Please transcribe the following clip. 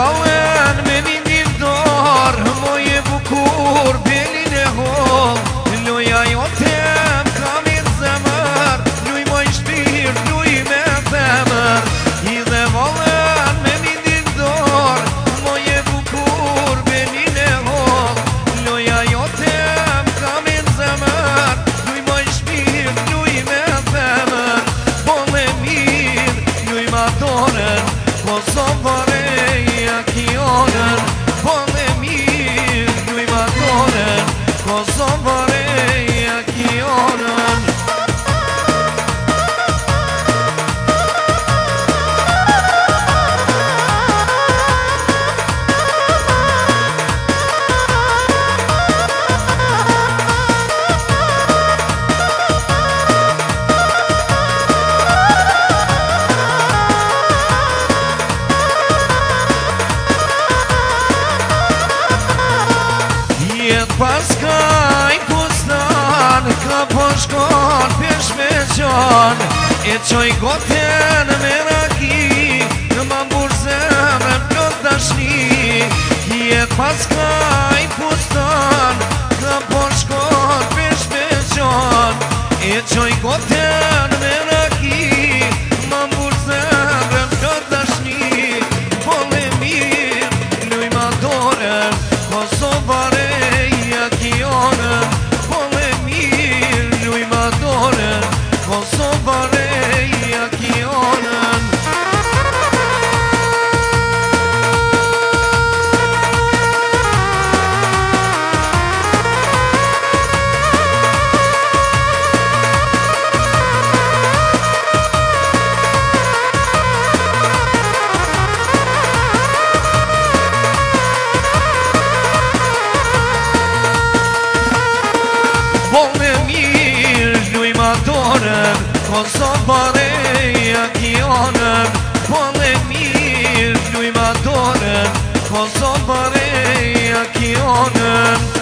Shkohen me një dindar, moj e bukur, belin e hol. Loja jo tem, kam i zemër, luj moj shpir, luj me zemër. I dhe volen me një dindar, moj e bukur, belin e hol. Loja jo tem, kam i zemër, luj moj shpir, luj me zemër. Bole mir, luj ma donen, Kosovë Paskaj kustan, ka po shkon pesh me qon. E qoj goten me raki, në mambur zemën plot dashni. Kjet paskaj kustan, ka po shkon pesh me qon. E qoj goten me raki, në mambur zemën plot dashni. Bole mirë, luj ma dorën, Kosovare Kosovareja kionën, bole mirë, luj ma donën, Kosovareja kionën.